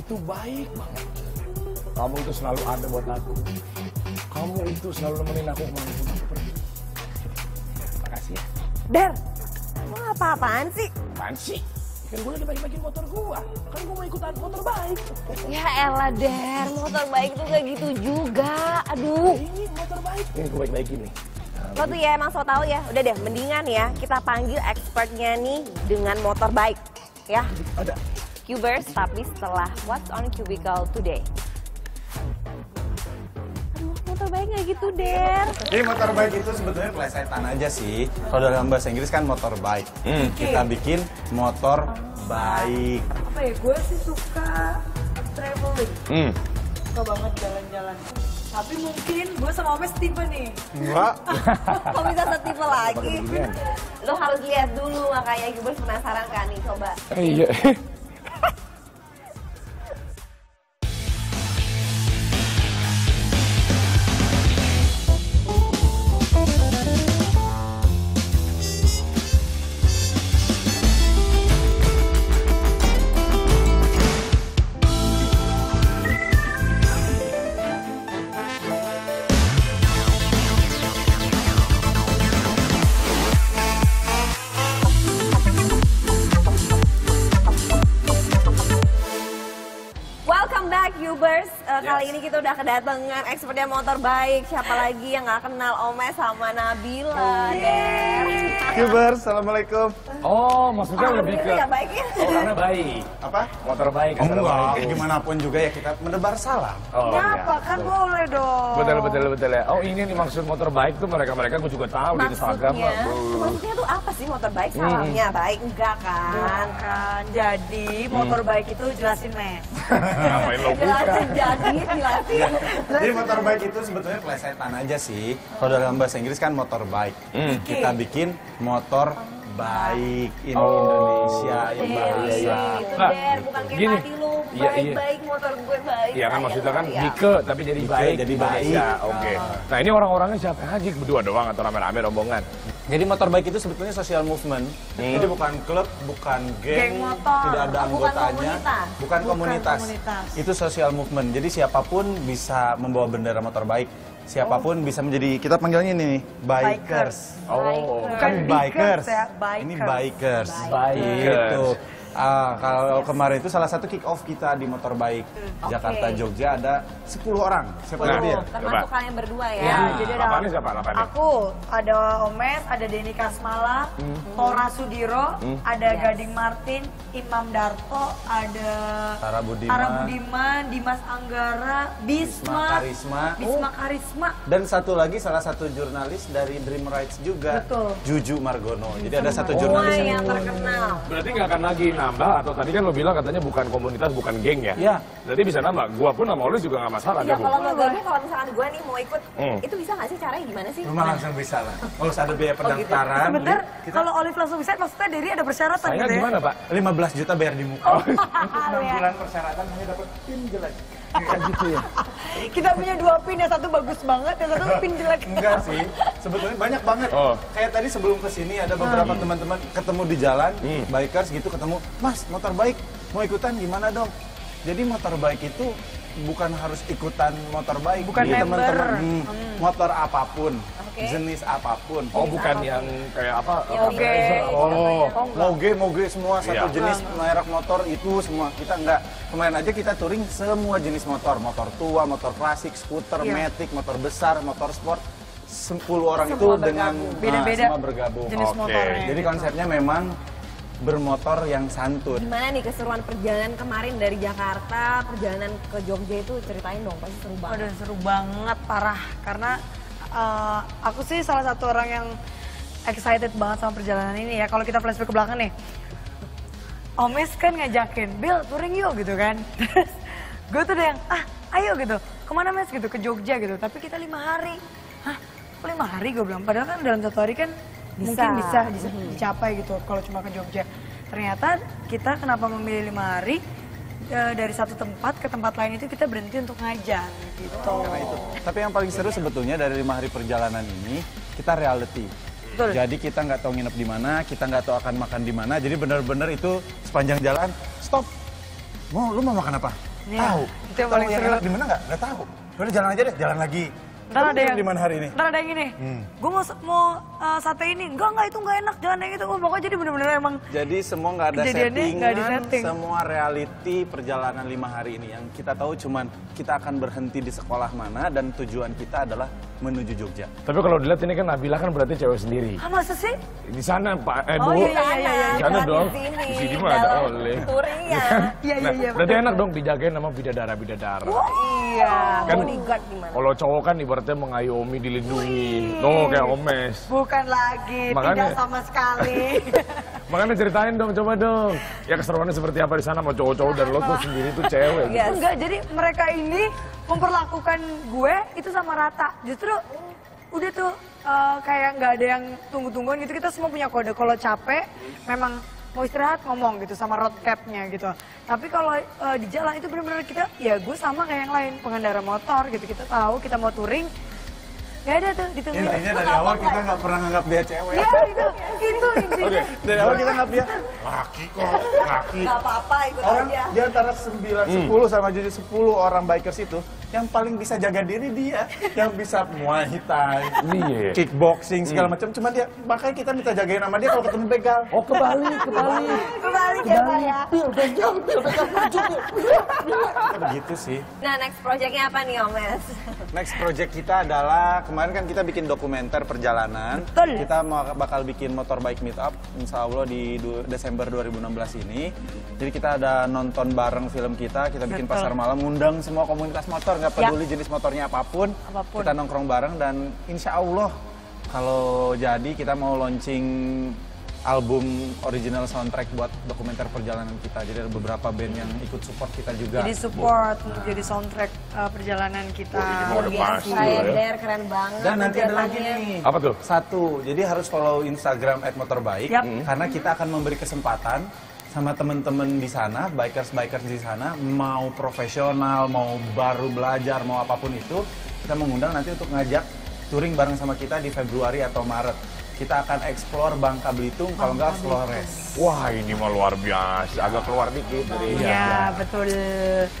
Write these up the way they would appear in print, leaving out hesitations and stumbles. Itu baik banget. Kamu itu selalu ada buat aku. Kamu itu selalu nemenin aku kemana-mana aku pergi. Terima kasih ya. Der, lo apa-apaan sih? Apaan sih? Kan gue lagi bagi-bagi motor gue. Kan gue mau ikutan Motorbaik. Ya elah Der, Motorbaik tuh gak gitu juga. Aduh. Ini Motorbaik. Ini gue baik-baikin nih. Lo tuh ya emang so tau ya. Udah deh, mendingan ya kita panggil expertnya nih dengan Motorbaik. Ya. Ada. Qubers, tapi setelah What's on Qubicle Today. Aduh, Motorbaik nggak gitu, Der. Jadi Motorbaik itu sebetulnya pelesetan aja sih. Kalau dalam bahasa Inggris kan Motorbaik. Kita bikin Motorbaik. Apa ya, gue sih suka traveling. Suka banget jalan-jalan. Tapi mungkin gue sama Omes tipe nih. Enggak. Kok bisa setipe lagi? Lo harus lihat dulu, makanya Qubers penasaran kan nih, coba. Iya. Kali ini kita udah kedatangan expertnya Motorbaik. Siapa lagi yang gak kenal Omes sama Nabila, Der. Qubers, Assalamualaikum. Oh, maksudnya lebih ke... Ya, oh, karena baik. Apa? Motorbaik. Oh, enggak. Gimana pun juga ya kita menebar salam. Oh, kenapa? Ya. Kan boleh dong. Betul ya. Oh, ini nih maksud Motorbaik tuh mereka-mereka gue juga tahu di Instagram. Maksudnya tuh apa sih Motorbaik? Salamnya baik? Enggak kan? Kan. Jadi Motorbaik itu jelasin, Mes. Ngapain lo bukan? Jadi Motorbaik itu sebetulnya pelesetan aja sih. Kalau dalam bahasa Inggris kan Motorbaik. Kita bikin Motorbaik in Indonesia ya bahasa. Bukan kayak tadi lu baik-baik motor gue baik. Iya kan maksudnya kan Bike tapi jadi baik. Jadi baik. Oke. Nah ini orang-orangnya siapa aja? Berdua doang atau rame-rame rombongan? Jadi Motorbaik itu sebetulnya social movement. Itu bukan klub, bukan geng motor, tidak ada anggotanya, bukan komunitas. Itu social movement. Jadi siapapun bisa membawa bendera Motorbaik. Siapapun bisa menjadi, kita panggilnya ini nih, bikers. Oh, bukan bikers. Ini bikers. Gitu. Kalau kemarin itu salah satu kick off kita di Motorbaik Jakarta Jogja ada 10 orang. Siapa tadi? Termasuk kalian berdua ya. Jadi ada aku, ada Omes, ada Deni Kasmala, Tora Sudiro, ada Gading Marten, Imam Darto, ada Tarra Budiman, Dimas Anggara, Bismar, Karisma, dan satu lagi salah satu jurnalis dari Dream Rights juga, Juju Margono. Jadi ada satu jurnalis yang terkenal. Berarti nggak akan lagi nambah atau tadi kan lo bilang katanya bukan komunitas, bukan geng ya? Iya. Jadi bisa nambah, gua pun sama Olis juga gak masalah. Iya, kalau misalkan gua nih mau ikut, itu bisa gak sih caranya gimana sih? Memang langsung bisa lah, harus ada biaya pendaftaran. Sebentar, kalau Olis langsung bisa, maksudnya dari ada persyaratan gitu ya? Saya gimana Pak? 15 juta bayar di muka. Untuk 6 bulan persyaratan hanya dapat pin jelek. Gitu ya? Kita punya dua pin, yang satu bagus banget, yang satu pin jelek. Enggak sih, sebetulnya banyak banget. Kayak tadi sebelum kesini ada beberapa teman-teman ketemu di jalan, bikers gitu ketemu, Mas Motorbaik mau ikutan gimana dong? Jadi Motorbaik itu bukan harus ikutan Motorbaik, bukan teman-teman motor apapun. Jenis apapun. Oh bukan yang kayak apa? Moge semua satu jenis merek motor itu semua. Kita enggak. Kemarin aja kita touring semua jenis motor. Motor tua, motor klasik, skuter, matic, motor besar, motor sport. 10 orang itu dengan semua bergabung. Jenis motornya. Jadi konsepnya memang bermotor yang santun. Gimana nih keseruan perjalanan kemarin dari Jakarta, perjalanan ke Jogja itu ceritain dong, pasti seru banget. Udah seru banget, parah. Karena aku sih salah satu orang yang excited banget sama perjalanan ini ya. Kalau kita flashback ke belakang nih, Omes kan ngajakin, Bil touring yuk gitu kan. Terus gue tuh udah yang, ayo gitu, kemana Mes gitu, ke Jogja gitu. Tapi kita 5 hari. Hah, 5 hari gue bilang, padahal kan dalam 1 hari kan mungkin bisa dicapai gitu kalau cuma ke Jogja. Ternyata kita kenapa memilih 5 hari, dari satu tempat ke tempat lain itu kita berhenti untuk ngajar gitu. Tapi yang paling seru sebetulnya dari 5 hari perjalanan ini kita reality. Betul. Jadi kita nggak tahu nginep di mana, kita nggak tahu akan makan di mana. Jadi benar-benar itu sepanjang jalan stop. Mau, lu mau makan apa? Ya, tahu. Itu yang paling seru. Di mana nggak? Nggak tahu. Udah jalan aja deh, jalan lagi. Ntar ada yang gimana hari ini? Ntar ada yang ini. Gue mau sate ini. Enggak itu nggak enak. Jangan yang itu. Gue pokoknya jadi bener-bener emang. Jadi semua nggak ada setting. Semua reality perjalanan 5 hari ini yang kita tahu cuman kita akan berhenti di sekolah mana dan tujuan kita adalah menuju Jogja. Tapi kalau dilihat ini kan Nabila kan berarti cewek sendiri. Ah, masa sih? Di sana Pak. Oh iya. Di sana dong. Di sini mah ada oleh. Iya. Berarti enak dong dijagain sama bidadara. Iya. Kan kalau cowok kan ibarat mengayomi, dilindungi. Tuh kayak Omes. Bukan lagi, makanya, tidak sama sekali. Makanya ceritain dong, coba dong. Ya keseruannya seperti apa di sana sama cowok-cowok dan lo tuh sendiri tuh cewek. Yes. Gitu. Enggak, jadi mereka ini memperlakukan gue itu sama rata. Justru udah tuh kayak nggak ada yang tunggu-tungguan gitu. Kita semua punya kode. Kalau capek memang mau istirahat ngomong gitu sama road cap-nya gitu. Tapi kalau di jalan itu benar-benar kita, ya gue sama kayak yang lain, pengendara motor gitu, kita tahu kita mau touring, gak ada tuh ditungguin. Intinya dari awal kita nggak pernah nganggap dia cewek. Iya itu intinya. Oke, dari awal kita nganggap dia laki kok, laki. Gak apa-apa ikut aja. Di antara 9, 10 sama Juju 10 orang bikers itu, yang paling bisa jaga diri dia, yang bisa muay thai, kickboxing segala macam. Cuma dia, makanya kita minta jagain sama dia kalau ketemu begal. Oh kebalik. Begitu sih. Nah next projectnya apa nih Omes? Next project kita adalah kemarin kan kita bikin dokumenter perjalanan. Betul. Kita bakal bikin Motorbaik Meetup, insya Allah di Desember 2016 ini. Jadi kita ada nonton bareng film kita bikin pasar malam, ngundang semua komunitas motor. Nggak peduli jenis motornya apapun, kita nongkrong bareng dan insya Allah kalau jadi kita mau launching album original soundtrack buat dokumenter perjalanan kita. Jadi ada beberapa band yang ikut support kita juga. Jadi support untuk jadi soundtrack perjalanan kita. Keren banget. Dan nanti ada lagi nih. Apa tuh? 1, jadi harus follow Instagram @motorbaik karena kita akan memberi kesempatan sama temen-temen di sana, bikers-bikers di sana, mau profesional, mau baru belajar, mau apapun itu, kita mengundang nanti untuk ngajak touring bareng sama kita di Februari atau Maret. Kita akan explore Bangka Belitung, kalau nggak Flores. Wah ini mah luar biasa, agak keluar dikit dari ya. Betul.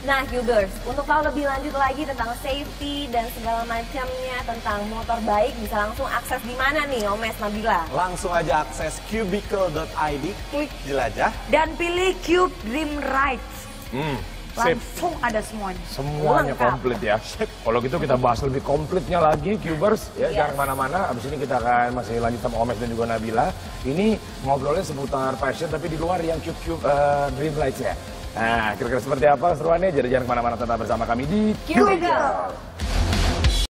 Nah Qubers, untuk tahu lebih lanjut lagi tentang safety dan segala macamnya tentang Motorbaik, bisa langsung akses di mana nih Omes, Nabila? Langsung aja akses qubicle.id, klik jelajah dan pilih Qub Dream Rights. Langsung ada semuanya lengkap. Komplit ya. Kalau gitu kita bahas lebih komplitnya lagi Qubers ya, jangan kemana-mana. Abis ini kita akan masih lanjut sama Omes dan juga Nabila. Ini ngobrolnya seputar fashion tapi di luar yang Qub Dream Lights ya. Nah kira-kira seperti apa seruannya, jadi jangan kemana-mana, tetap bersama kami di Qubers.